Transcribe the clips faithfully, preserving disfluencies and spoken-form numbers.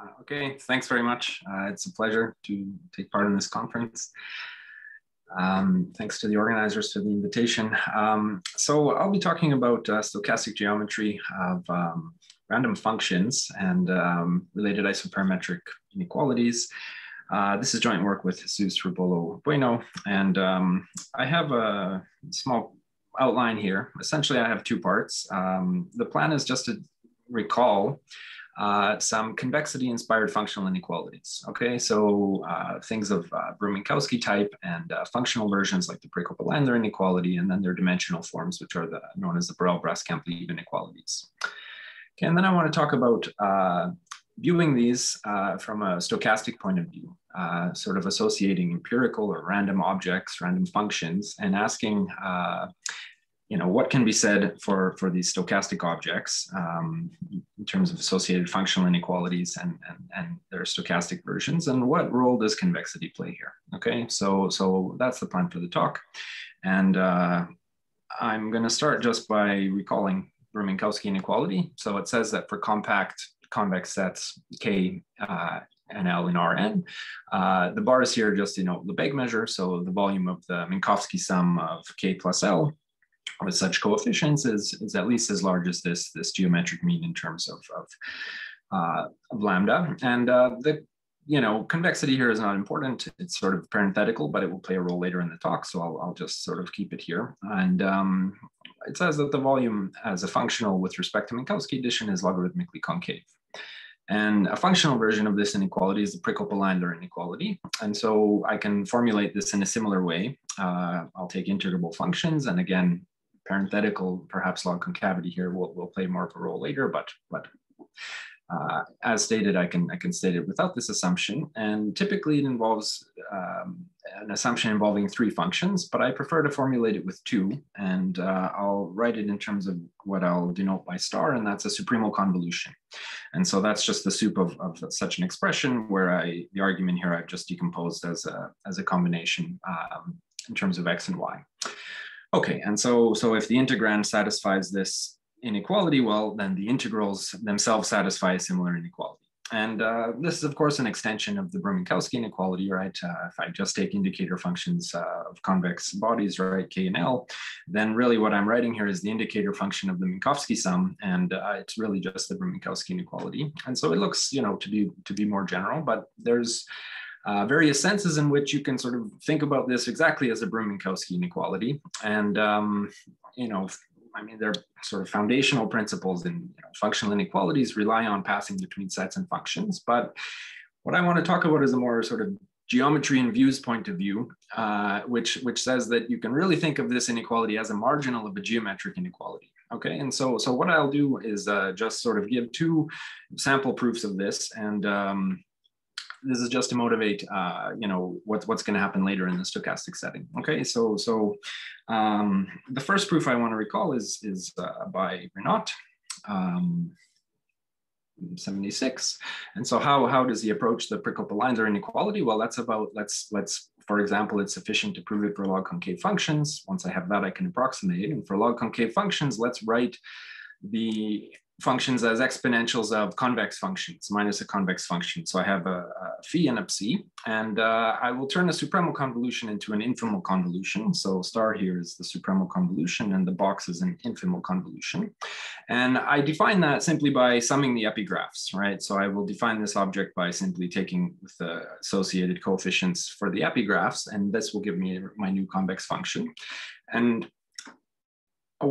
Uh, okay, thanks very much. Uh, it's a pleasure to take part in this conference. Um, thanks to the organizers for the invitation. Um, so I'll be talking about uh, stochastic geometry of um, random functions and um, related isoperimetric inequalities. Uh, this is joint work with Jesus Rebollo Bueno, and um, I have a small outline here. Essentially, I have two parts. Um, the plan is just to recall Uh, some convexity-inspired functional inequalities. Okay, so uh, things of uh, Brunn-Minkowski type and uh, functional versions like the Prékopa–Leindler inequality, and then their dimensional forms, which are the, known as the Borell–Brascamp–Lieb inequalities. Okay, and then I want to talk about uh, viewing these uh, from a stochastic point of view, uh, sort of associating empirical or random objects, random functions, and asking, uh, you know, what can be said for, for these stochastic objects um, in terms of associated functional inequalities and, and, and their stochastic versions, and what role does convexity play here? Okay, so, so that's the plan for the talk. And uh, I'm gonna start just by recalling Brunn-Minkowski inequality. So it says that for compact convex sets K uh, and L in R N. Uh, the bars here just denote Lebesgue measure. So the volume of the Minkowski sum of K plus L with such coefficients is, is at least as large as this, this geometric mean in terms of, of, uh, of lambda. And uh, the, you know, convexity here is not important. It's sort of parenthetical, but it will play a role later in the talk. So I'll, I'll just sort of keep it here. And um, it says that the volume as a functional with respect to Minkowski addition is logarithmically concave. And a functional version of this inequality is the Prékopa–Leindler inequality. And so I can formulate this in a similar way. Uh, I'll take integrable functions, and again, parenthetical, perhaps log concavity here will, will play more of a role later, but, but uh, as stated, I can, I can state it without this assumption. And typically it involves um, an assumption involving three functions, but I prefer to formulate it with two. And uh, I'll write it in terms of what I'll denote by star, and that's a supremal convolution. And so that's just the soup of, of such an expression where I, the argument here I've just decomposed as a, as a combination um, in terms of X and Y. Okay, and so, so if the integrand satisfies this inequality, well, then the integrals themselves satisfy a similar inequality. And uh, this is, of course, an extension of the Brunn-Minkowski inequality, right? Uh, if I just take indicator functions uh, of convex bodies, right, K and L, then really what I'm writing here is the indicator function of the Minkowski sum, and uh, it's really just the Brunn-Minkowski inequality. And so it looks, you know, to be, to be more general, but there's Uh, various senses in which you can sort of think about this exactly as a Brunn-Minkowski inequality. And, um, you know, I mean, they're sort of foundational principles in, you know, functional inequalities rely on passing between sets and functions. But what I want to talk about is a more sort of geometry and views point of view, uh, which, which says that you can really think of this inequality as a marginal of a geometric inequality. Okay, and so, so what I'll do is uh, just sort of give two sample proofs of this, and um, this is just to motivate, uh, you know, what, what's going to happen later in the stochastic setting. Okay, so so um, the first proof I want to recall is is uh, by Rényi, um seventy-six. And so how how does he approach the Prékopa–Leindler inequality? Well, that's about let's let's for example, it's sufficient to prove it for log concave functions. Once I have that, I can approximate. And for log concave functions, let's write the functions as exponentials of convex functions minus a convex function. So I have a, a phi and a psi, and uh, I will turn a supremal convolution into an infimal convolution. So star here is the supremal convolution, and the box is an infimal convolution. And I define that simply by summing the epigraphs, right? So I will define this object by simply taking the associated coefficients for the epigraphs, and this will give me my new convex function. And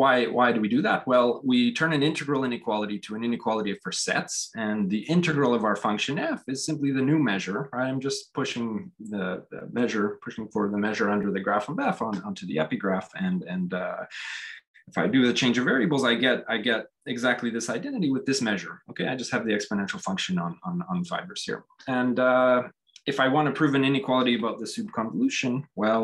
Why, why do we do that? Well, we turn an integral inequality to an inequality for sets, and the integral of our function f is simply the new measure, right? I'm just pushing the, the measure, pushing for the measure under the graph of f on, onto the epigraph, and, and uh, if I do the change of variables, I get, I get exactly this identity with this measure, okay? I just have the exponential function on, on, on fibers here. And uh, if I want to prove an inequality about the subconvolution, well,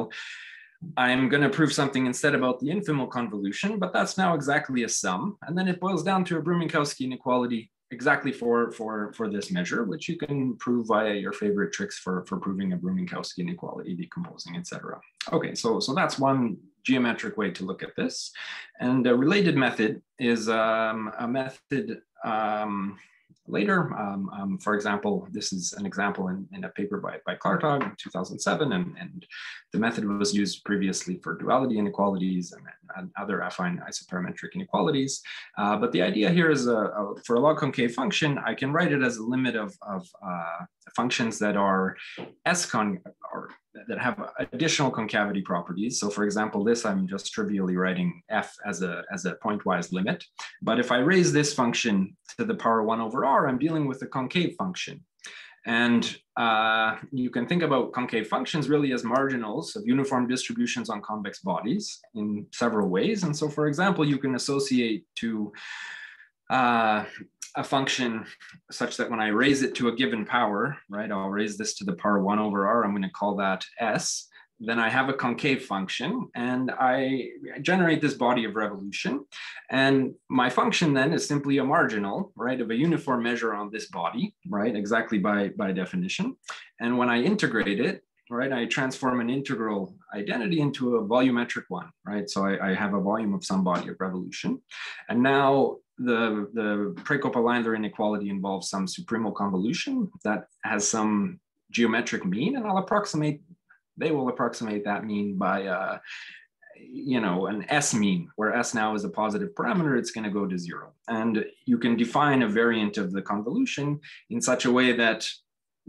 I'm going to prove something instead about the infimal convolution, but that's now exactly a sum. And then it boils down to a Brunn-Minkowski inequality exactly for, for, for this measure, which you can prove via your favorite tricks for, for proving a Brunn-Minkowski inequality, decomposing, et cetera. Okay, so, so that's one geometric way to look at this. And a related method is um, a method um, later. Um, um, for example, this is an example in, in a paper by, by Klartag in two thousand seven, and, and the method was used previously for duality inequalities and, and other affine isoperimetric inequalities. Uh, but the idea here is a, a, for a log concave function, I can write it as a limit of, of uh, functions that are s-concave or that have additional concavity properties. So for example, this, I'm just trivially writing f as a, as a pointwise limit. But if I raise this function to the power one over r, I'm dealing with a concave function. And uh, you can think about concave functions really as marginals of uniform distributions on convex bodies in several ways. And so for example, you can associate to uh, a function such that when I raise it to a given power, right, I'll raise this to the power one over r, I'm going to call that s. Then I have a concave function and I generate this body of revolution. And my function then is simply a marginal, right, of a uniform measure on this body, right, exactly by, by definition. And when I integrate it, right, I transform an integral identity into a volumetric one, right? So I, I have a volume of some body of revolution. And now the, the Prékopa–Leindler inequality involves some supremal convolution that has some geometric mean, and I'll approximate, they will approximate that mean by, uh, you know, an S mean, where S now is a positive parameter, it's gonna go to zero. And you can define a variant of the convolution in such a way that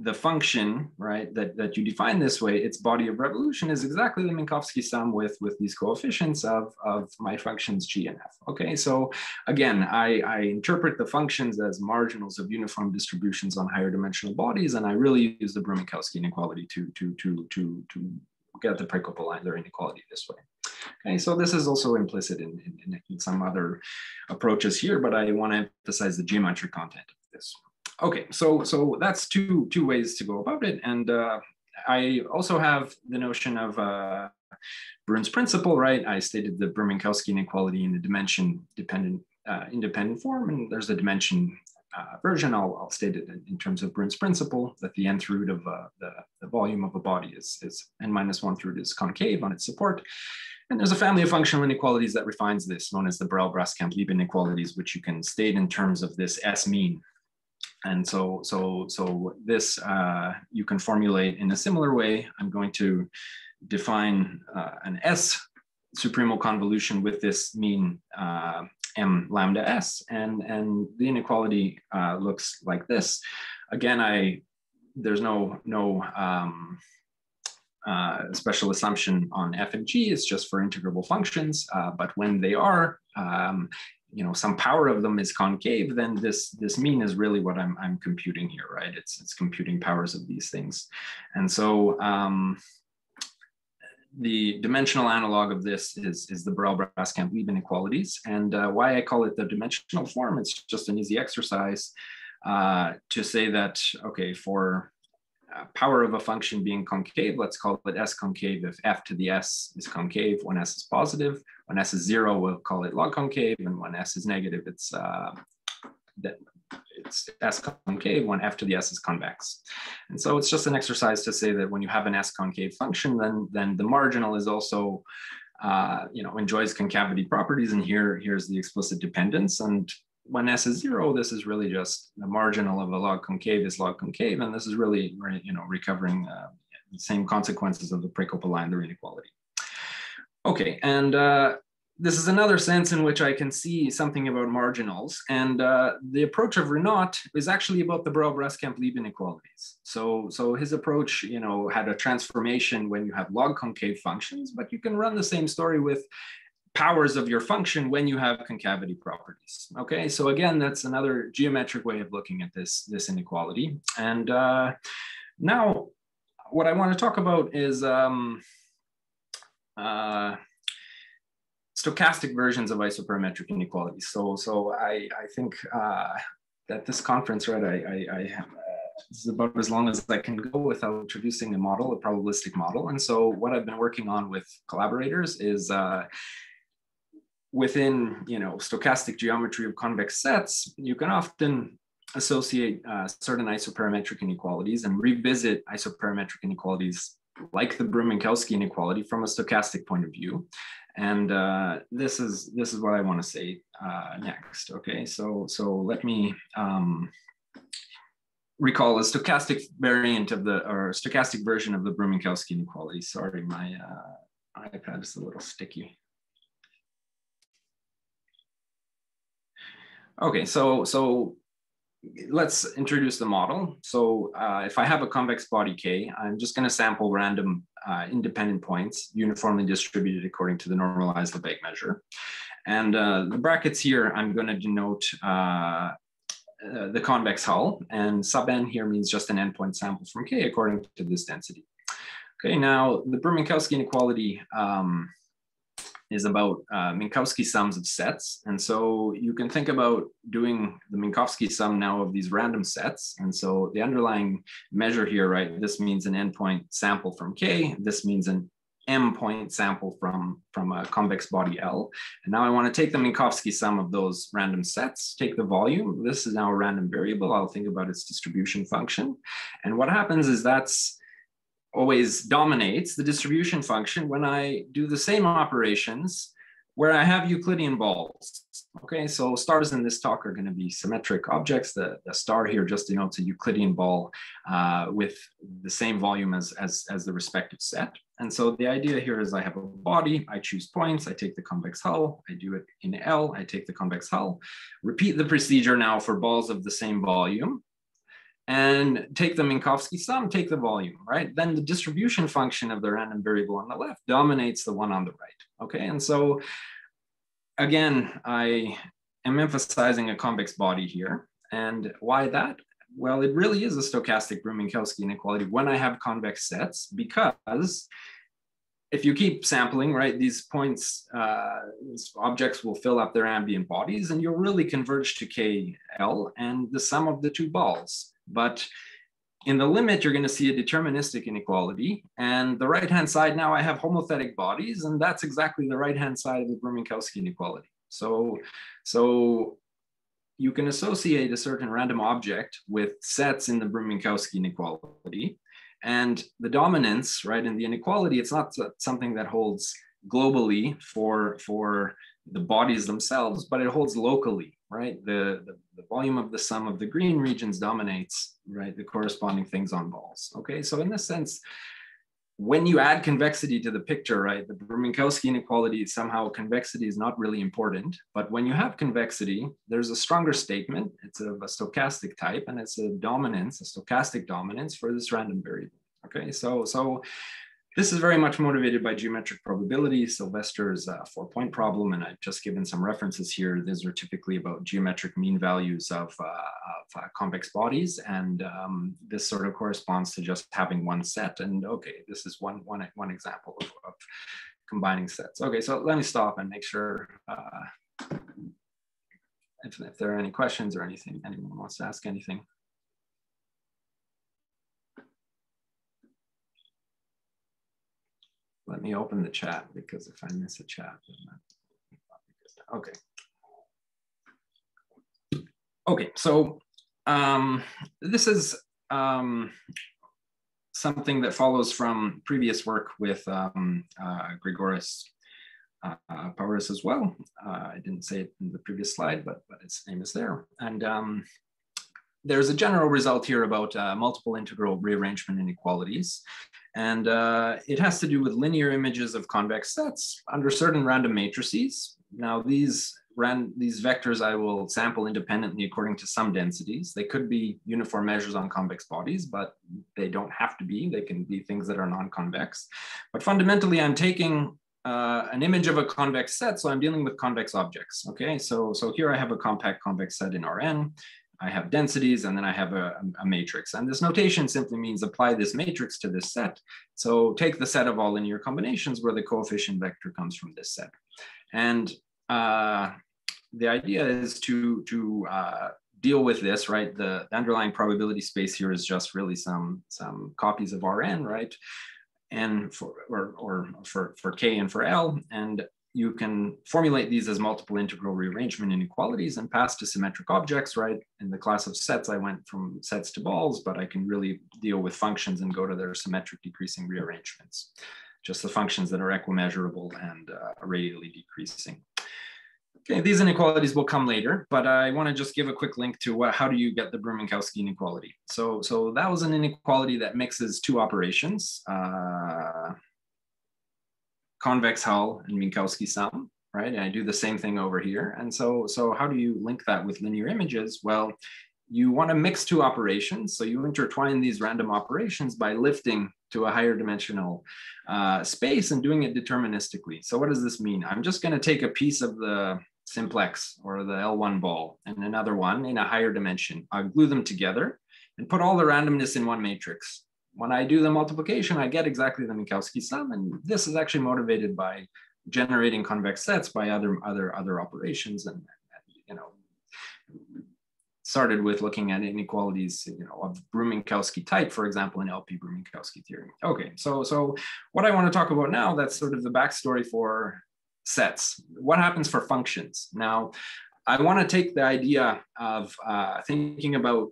the function, right, that, that you define this way, its body of revolution is exactly the Minkowski sum with, with these coefficients of, of my functions g and f. Okay, so again, I, I interpret the functions as marginals of uniform distributions on higher dimensional bodies, and I really use the Brunn-Minkowski inequality to, to, to, to, to get the Prékopa–Leindler inequality this way. Okay, so this is also implicit in, in, in some other approaches here, but I want to emphasize the geometric content of this. Okay, so so that's two two ways to go about it, and uh, I also have the notion of uh, Brunn's principle, right? I stated the Brunn-Minkowski inequality in the dimension dependent uh, independent form, and there's a dimension uh, version. I'll, I'll state it in, in terms of Brunn's principle that the nth root of uh, the, the volume of a body is is n minus one root is concave on its support. And there's a family of functional inequalities that refines this, known as the Borell–Brascamp–Lieb inequalities, which you can state in terms of this S mean. And so, so, so this uh, you can formulate in a similar way. I'm going to define uh, an S supremal convolution with this mean uh, m lambda s, and and the inequality uh, looks like this. Again, I there's no no um, uh, special assumption on f and g. It's just for integrable functions, uh, but when they are um, you know, some power of them is concave, then this this mean is really what I'm I'm computing here, right? It's it's computing powers of these things, and so um, the dimensional analog of this is is the Borell–Brascamp–Lieb inequalities, and uh, why I call it the dimensional form. It's just an easy exercise uh, to say that okay, for Uh, power of a function being concave, let's call it s-concave if f to the s is concave when s is positive. When s is zero, we'll call it log concave, and when s is negative, it's uh, it's s-concave when f to the s is convex. And so it's just an exercise to say that when you have an s-concave function, then then the marginal is also uh, you know, enjoys concavity properties, and here here's the explicit dependence. And when s is zero, this is really just the marginal of a log concave is log concave, and this is really, you know, recovering uh, the same consequences of the Prékopa–Leindler inequality. Okay, and uh, this is another sense in which I can see something about marginals, and uh, the approach of Renaud is actually about the Borell–Brascamp–Lieb inequalities. So, so his approach, you know, had a transformation when you have log concave functions, but you can run the same story with powers of your function when you have concavity properties. Okay, so again, that's another geometric way of looking at this, this inequality. And uh, now what I want to talk about is um, uh, stochastic versions of isoperimetric inequalities. So, so I, I think uh, that this conference, right, I, I, I have this is about as long as I can go without introducing a model, a probabilistic model. And so what I've been working on with collaborators is uh, within, you know, stochastic geometry of convex sets, you can often associate uh, certain isoperimetric inequalities and revisit isoperimetric inequalities like the Brunn-Minkowski inequality from a stochastic point of view. And uh, this is this is what I want to say uh, next. Okay, so so let me um, recall a stochastic variant of the, or stochastic version of the Brunn-Minkowski inequality. Sorry, my uh, iPad is a little sticky. Okay, so, so let's introduce the model. So uh, if I have a convex body K, I'm just gonna sample random uh, independent points uniformly distributed according to the normalized Lebesgue measure. And uh, the brackets here, I'm gonna denote uh, Uh, the convex hull, and sub n here means just an endpoint sample from K according to this density. Okay, now the Brunn-Minkowski inequality um, is about uh, Minkowski sums of sets, and so you can think about doing the Minkowski sum now of these random sets, and so the underlying measure here, right, this means an endpoint sample from K, this means an M point sample from, from a convex body L. And now I want to take the Minkowski sum of those random sets, take the volume. This is now a random variable. I'll think about its distribution function. And what happens is that's always dominates the distribution function when I do the same operations where I have Euclidean balls. Okay, so stars in this talk are going to be symmetric objects. The, the star here just denotes a Euclidean ball uh, with the same volume as, as, as the respective set. And so the idea here is I have a body, I choose points, I take the convex hull, I do it in L, I take the convex hull, repeat the procedure now for balls of the same volume, and take the Minkowski sum, take the volume, right? Then the distribution function of the random variable on the left dominates the one on the right, okay? And so again, I am emphasizing a convex body here. And why that? Well, it really is a stochastic Brunn-Minkowski inequality when I have convex sets, because if you keep sampling, right, these points, uh, these objects will fill up their ambient bodies and you'll really converge to K L and the sum of the two balls. But in the limit, you're going to see a deterministic inequality. And the right-hand side, now I have homothetic bodies, and that's exactly the right-hand side of the Brunn-Minkowski inequality. So, so you can associate a certain random object with sets in the Brunn-Minkowski inequality. And the dominance, right, in the inequality, it's not something that holds globally for, for the bodies themselves, but it holds locally, right? The, the, the volume of the sum of the green regions dominates, right, the corresponding things on balls, okay? So in this sense, when you add convexity to the picture, right, the Brunn-Minkowski inequality, somehow convexity is not really important, but when you have convexity, there's a stronger statement, it's of a stochastic type, and it's a dominance, a stochastic dominance for this random variable, okay? So, so, this is very much motivated by geometric probability, Sylvester's uh, four-point problem, and I've just given some references here. These are typically about geometric mean values of, uh, of uh, convex bodies, and um, this sort of corresponds to just having one set. And okay, this is one, one, one example of, of combining sets. Okay, so let me stop and make sure uh, if, if there are any questions or anything, anyone wants to ask anything. Let me open the chat, because if I miss a chat, then that's not good. Okay. Okay, so um, this is um, something that follows from previous work with um, uh, Gregoris uh, uh, Powers as well. Uh, I didn't say it in the previous slide, but, but its name is there. And um, there's a general result here about uh, multiple integral rearrangement inequalities. And uh, it has to do with linear images of convex sets under certain random matrices. Now these, ran these vectors I will sample independently according to some densities. They could be uniform measures on convex bodies, but they don't have to be. They can be things that are non-convex. But fundamentally, I'm taking uh, an image of a convex set, so I'm dealing with convex objects, okay? So, so here I have a compact convex set in R N. I have densities, and then I have a, a matrix. And this notation simply means apply this matrix to this set. So take the set of all linear combinations where the coefficient vector comes from this set. And uh, the idea is to, to uh, deal with this, right? The underlying probability space here is just really some, some copies of R N, right? And for, or, or for, for K and for L. And you can formulate these as multiple integral rearrangement inequalities and pass to symmetric objects, right? In the class of sets, I went from sets to balls, but I can really deal with functions and go to their symmetric decreasing rearrangements, just the functions that are equimeasurable and uh, radially decreasing. Okay, these inequalities will come later, but I want to just give a quick link to what, how do you get the Brunn-Minkowski inequality. So, so that was an inequality that mixes two operations, uh, convex Hull and Minkowski sum, right? And I do the same thing over here. And so, so how do you link that with linear images? Well, you want to mix two operations. So you intertwine these random operations by lifting to a higher dimensional uh, space and doing it deterministically. So what does this mean? I'm just going to take a piece of the simplex or the L one ball and another one in a higher dimension. I'll glue them together and put all the randomness in one matrix. When I do the multiplication, I get exactly the Minkowski sum. And this is actually motivated by generating convex sets by other, other, other operations. And, and you know, started with looking at inequalities, you know, of Brunn-Minkowski type, for example, in L P Brunn-Minkowski theory. Okay, so, so what I want to talk about now, that's sort of the backstory for sets. What happens for functions? Now, I want to take the idea of uh, thinking about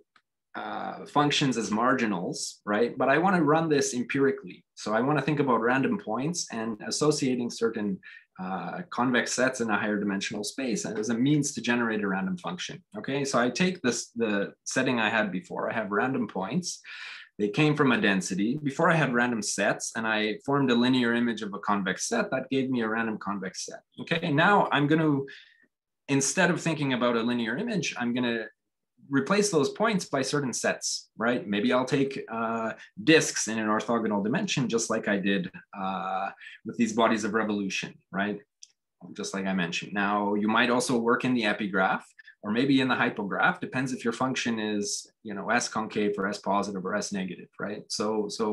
uh, functions as marginals, right? But I want to run this empirically. So I want to think about random points and associating certain Uh, convex sets in a higher dimensional space and as a means to generate a random function. Okay, so I take this, the setting I had before. I have random points. They came from a density. Before I had random sets and I formed a linear image of a convex set that gave me a random convex set. Okay, now I'm going to, instead of thinking about a linear image, I'm going to replace those points by certain sets, right? Maybe I'll take uh, disks in an orthogonal dimension, just like I did uh, with these bodies of revolution, right? Just like I mentioned. Now, you might also work in the epigraph or maybe in the hypograph, depends if your function is, you know, s-concave or s-positive or s-negative, right? So, so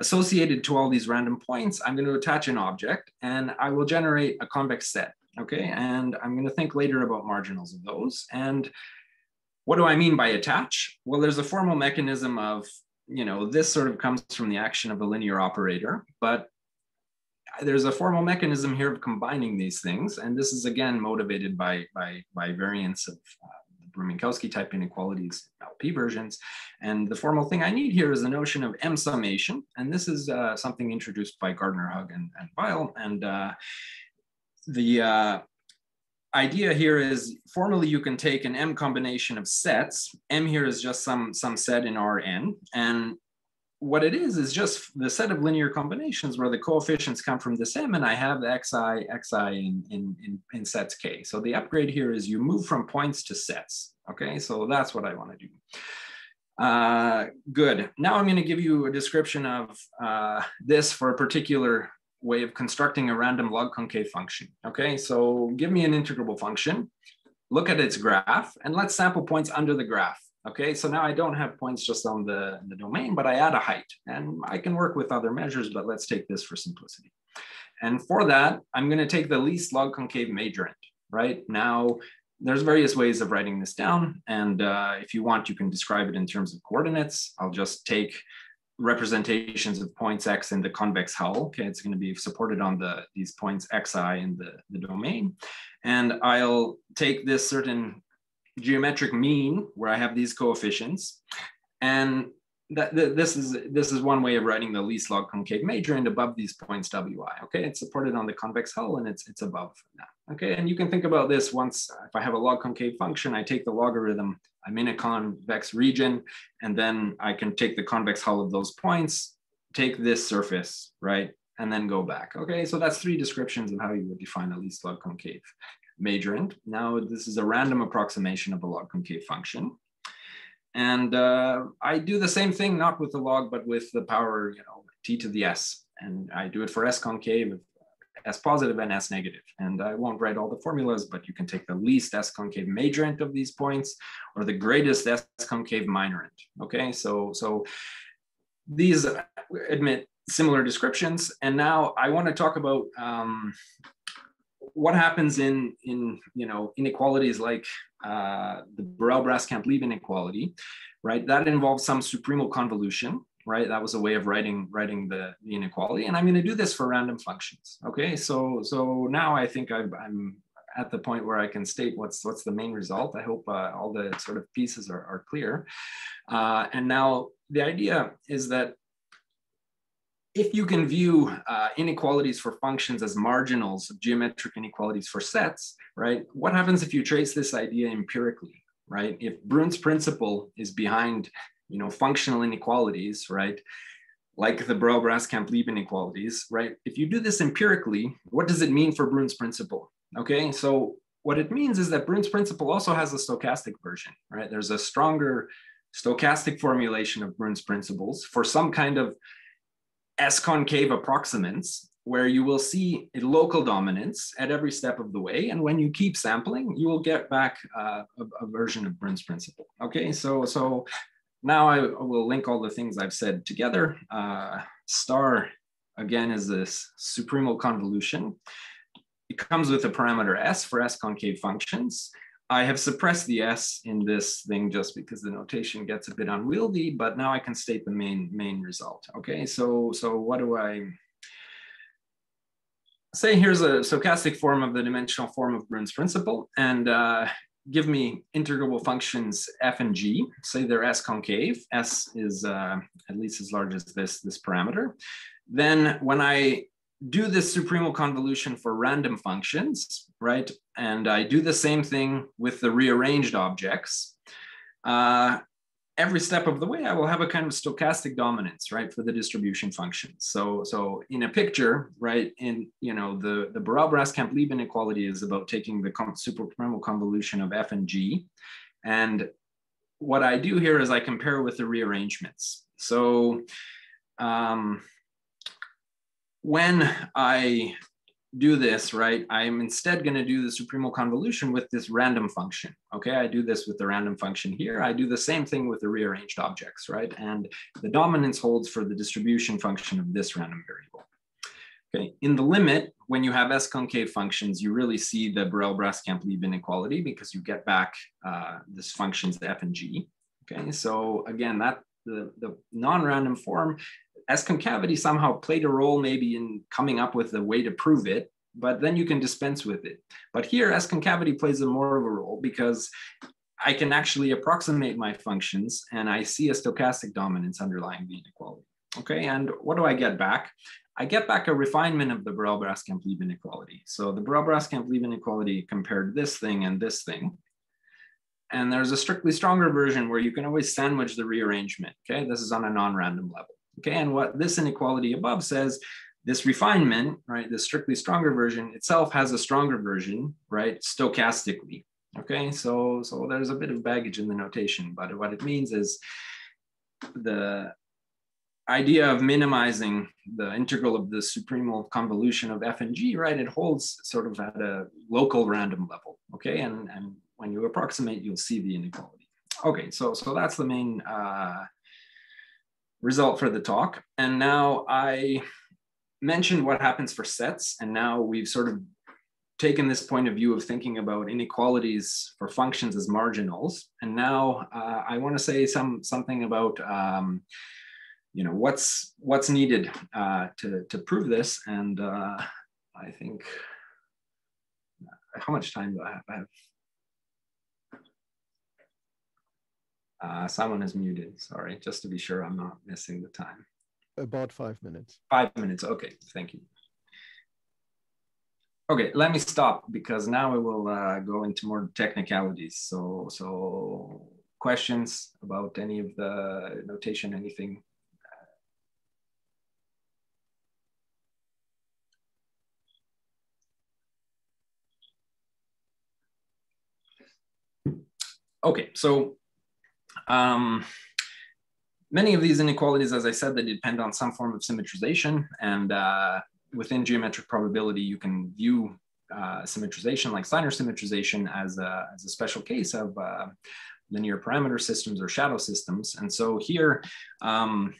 associated to all these random points, I'm going to attach an object and I will generate a convex set, okay? And I'm going to think later about marginals of those. And what do I mean by attach? Well, there's a formal mechanism of, you know, this sort of comes from the action of a linear operator, but there's a formal mechanism here of combining these things. And this is again, motivated by, by, by variants of uh, the Brunn-Minkowski type inequalities, L P versions. And the formal thing I need here is the notion of M summation. And this is uh, something introduced by Gardner, Hugg, and, and Weil. And uh, the, uh, idea here is formally you can take an M combination of sets. M here is just some, some set in R n. And what it is, is just the set of linear combinations where the coefficients come from this M and I have the xi, xi in, in, in, in sets K. So the upgrade here is you move from points to sets. Okay, so that's what I want to do. Uh, good. Now I'm going to give you a description of uh, this for a particular way of constructing a random log concave function. Okay, so give me an integrable function, look at its graph, and let's sample points under the graph. Okay, so now I don't have points just on the, the domain, but I add a height. And I can work with other measures, but let's take this for simplicity. And for that, I'm going to take the least log concave majorant, right? Now, there's various ways of writing this down. And uh, if you want, you can describe it in terms of coordinates. I'll just take representations of points X in the convex hull. Okay, it's going to be supported on the these points Xi in the, the domain. And I'll take this certain geometric mean where I have these coefficients. And that th this is this is one way of writing the least log concave majorant above these points W I. Okay, it's supported on the convex hull and it's it's above that. Okay, and you can think about this once if I have a log concave function, I take the logarithm. I'm in a convex region, and then I can take the convex hull of those points, take this surface, right? And then go back. Okay, so that's three descriptions of how you would define a least log concave majorant. Now, this is a random approximation of a log concave function. And uh, I do the same thing, not with the log, but with the power, you know, t to the s. And I do it for s concave, s positive and s negative. And I won't write all the formulas, but you can take the least s concave majorant of these points or the greatest s concave minorant. Okay, so, so these admit similar descriptions. And now I want to talk about um, what happens in, in, you know, inequalities like uh, the Borell–Brascamp–Lieb inequality, right? That involves some supremal convolution. Right, that was a way of writing writing the, the inequality, and I'm going to do this for random functions. Okay, so so now I think I've, I'm at the point where I can state what's what's the main result. I hope uh, all the sort of pieces are, are clear. Uh, and now the idea is that if you can view uh, inequalities for functions as marginals of geometric inequalities for sets, right? What happens if you trace this idea empirically, right? If Brunn's principle is behind, you know, functional inequalities, right? Like the Borell–Brascamp–Lieb inequalities, right? If you do this empirically, what does it mean for Brunn's principle? Okay, so what it means is that Brunn's principle also has a stochastic version, right? There's a stronger stochastic formulation of Brunn's principles for some kind of s-concave approximants, where you will see a local dominance at every step of the way. And when you keep sampling, you will get back uh, a, a version of Brunn's principle. Okay, so, so now I will link all the things I've said together. Uh, star, again, is this supremal convolution. It comes with a parameter s for s-concave functions. I have suppressed the s in this thing just because the notation gets a bit unwieldy, but now I can state the main main result. Okay, so so what do I say? Here's a stochastic form of the dimensional form of Brunn's principle, and uh, give me integrable functions f and g. Say they're s-concave. S is uh, at least as large as this this parameter. Then when I do this supremal convolution for random functions, right? And I do the same thing with the rearranged objects. Uh, every step of the way, I will have a kind of stochastic dominance, right? For the distribution functions. So, so in a picture, right? In, you know, the, the Borell–Brascamp–Lieb inequality is about taking the supraprimal convolution of f and g. And what I do here is I compare with the rearrangements. So, um, when I do this, right, I'm instead going to do the supremal convolution with this random function. Okay, I do this with the random function here. I do the same thing with the rearranged objects, right? And the dominance holds for the distribution function of this random variable. Okay, in the limit, when you have s-concave functions, you really see the Borell–Brascamp–Lieb inequality because you get back uh, this functions f and g. Okay, so again, that the, the non-random form S-concavity somehow played a role maybe in coming up with a way to prove it, but then you can dispense with it. But here, S-concavity plays a more of a role because I can actually approximate my functions and I see a stochastic dominance underlying the inequality. Okay, and what do I get back? I get back a refinement of the Borell–Brascamp–Lieb inequality. So the Borell–Brascamp–Lieb inequality compared this thing and this thing. And there's a strictly stronger version where you can always sandwich the rearrangement. Okay, this is on a non-random level. Okay, and what this inequality above says, this refinement, right, the strictly stronger version itself has a stronger version, right, stochastically. Okay, so, so there's a bit of baggage in the notation, but what it means is the idea of minimizing the integral of the supremal convolution of f and g, right, it holds sort of at a local random level. Okay, and, and when you approximate, you'll see the inequality. Okay, so, so that's the main uh, result for the talk. And now I mentioned what happens for sets. And now we've sort of taken this point of view of thinking about inequalities for functions as marginals. And now uh, I want to say some something about um, you know, what's what's needed uh, to, to prove this. And uh, I think, how much time do I have? I have Uh, someone is muted, sorry, just to be sure I'm not missing the time. About five minutes. Five minutes, okay, thank you. Okay, let me stop because now we will uh, go into more technicalities. So, so questions about any of the notation, anything? Okay, so Um, many of these inequalities, as I said, they depend on some form of symmetrization, and uh, within geometric probability, you can view uh, symmetrization, like Steiner symmetrization, as a, as a special case of uh, linear parameter systems or shadow systems. And so here, um,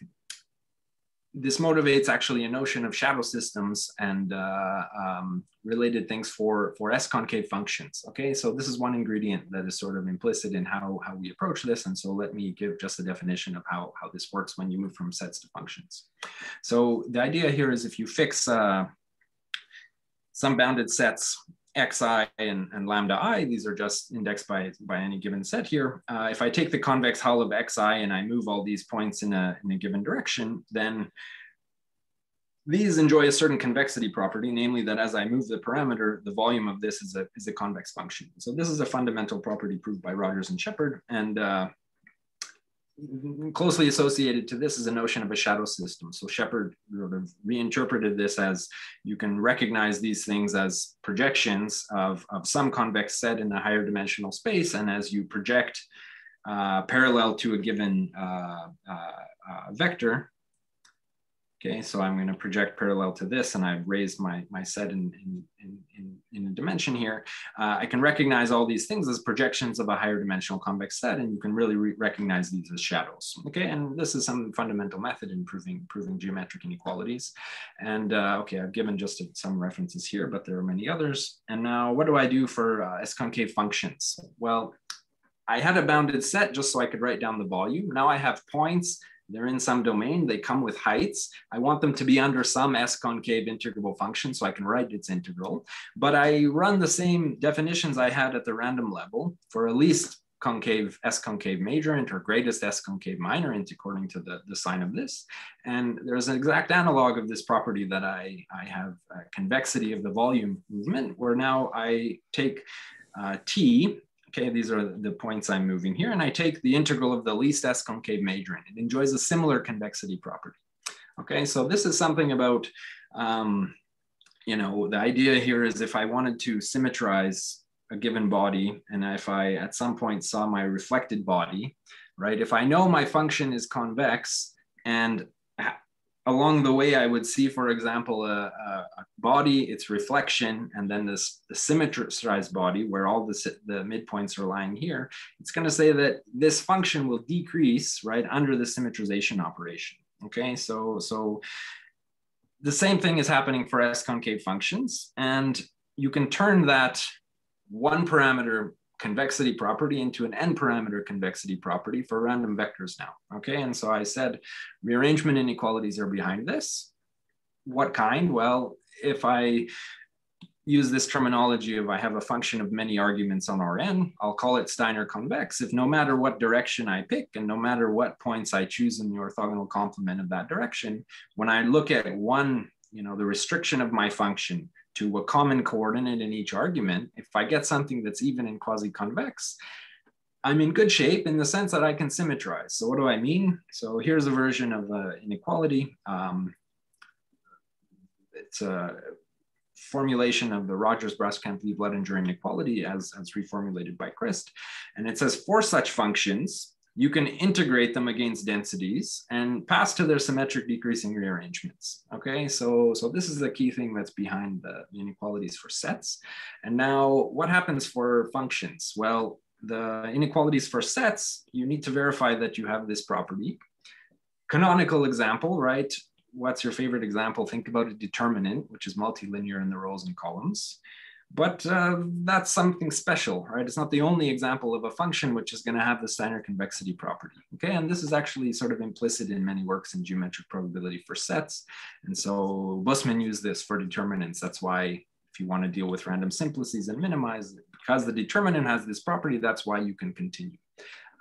this motivates actually a notion of shadow systems and uh, um, related things for, for S-concave functions, okay? So this is one ingredient that is sort of implicit in how, how we approach this. And so let me give just a definition of how, how this works when you move from sets to functions. So the idea here is if you fix uh, some bounded sets, xi and, and lambda I, these are just indexed by, by any given set here. Uh, if I take the convex hull of xi and I move all these points in a, in a given direction, then These enjoy a certain convexity property, namely that as I move the parameter, the volume of this is a, is a convex function. So this is a fundamental property proved by Rogers and Shepard, and uh, closely associated to this is a notion of a shadow system. So Shepard sort of reinterpreted this as you can recognize these things as projections of, of some convex set in a higher dimensional space, and as you project uh, parallel to a given uh, uh, uh, vector, okay, so I'm going to project parallel to this, and I've raised my, my set in, in, in, in a dimension here. Uh, I can recognize all these things as projections of a higher dimensional convex set, and you can really re recognize these as shadows. Okay, and this is some fundamental method in proving, proving geometric inequalities. And uh, okay, I've given just some references here, but there are many others. And now what do I do for uh, s-concave functions? Well, I had a bounded set just so I could write down the volume. Now I have points. They're in some domain, they come with heights. I want them to be under some s-concave integrable function so I can write its integral, but I run the same definitions I had at the random level for at least concave s-concave majorant or greatest s-concave minorant according to the, the sign of this. And there's an exact analog of this property that I, I have a convexity of the volume movement where now I take uh, T. Okay, these are the points I'm moving here, and I take the integral of the least s-concave majorant. It enjoys a similar convexity property. Okay, so this is something about, um, you know, the idea here is if I wanted to symmetrize a given body, and if I at some point saw my reflected body, right, if I know my function is convex, and along the way, I would see, for example, a, a, a body, its reflection, and then this the symmetrized body where all the, the midpoints are lying here. It's going to say that this function will decrease, right, under the symmetrization operation. Okay, so, so the same thing is happening for s-concave functions, and you can turn that one parameter convexity property into an n parameter convexity property for random vectors now. Okay, and so I said rearrangement inequalities are behind this. What kind? Well, if I use this terminology of I have a function of many arguments on R n, I'll call it Steiner convex if no matter what direction I pick and no matter what points I choose in the orthogonal complement of that direction, when I look at one, you know, the restriction of my function to a common coordinate in each argument, if I get something that's even and quasi-convex, I'm in good shape in the sense that I can symmetrize. So what do I mean? So here's a version of uh, inequality. Um, it's a formulation of the Rogers–Brascamp–Lieb Ledinger inequality as, as reformulated by Christ. And it says for such functions, you can integrate them against densities and pass to their symmetric decreasing rearrangements. Okay, so, so this is the key thing that's behind the inequalities for sets. And now what happens for functions? Well, the inequalities for sets, you need to verify that you have this property. Canonical example, right? What's your favorite example? Think about a determinant, which is multilinear in the rows and columns. But uh, that's something special, right? It's not the only example of a function which is going to have the Steiner convexity property, okay? And this is actually sort of implicit in many works in geometric probability for sets. And so Bussmann used this for determinants. That's why if you want to deal with random simplices and minimize it, because the determinant has this property, that's why you can continue.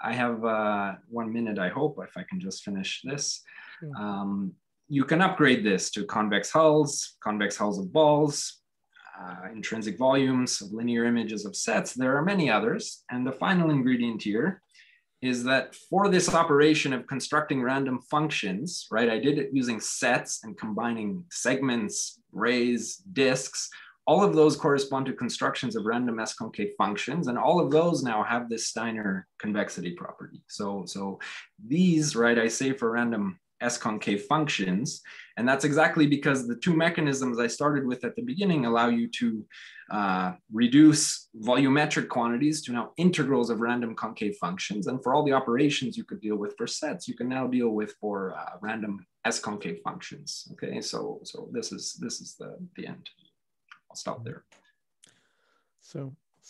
I have uh, one minute, I hope, if I can just finish this. Um, you can upgrade this to convex hulls, convex hulls of balls, Uh, intrinsic volumes, linear images of sets. There are many others. And the final ingredient here is that for this operation of constructing random functions, right, I did it using sets and combining segments, rays, disks. All of those correspond to constructions of random s-concave functions. And all of those now have this Steiner convexity property. So, so these, right, I say for random s-concave functions. And that's exactly because the two mechanisms I started with at the beginning allow you to uh, reduce volumetric quantities to now integrals of random concave functions. And for all the operations you could deal with for sets, you can now deal with for uh, random s-concave functions. Okay, so so this is this is the, the end. I'll stop there. So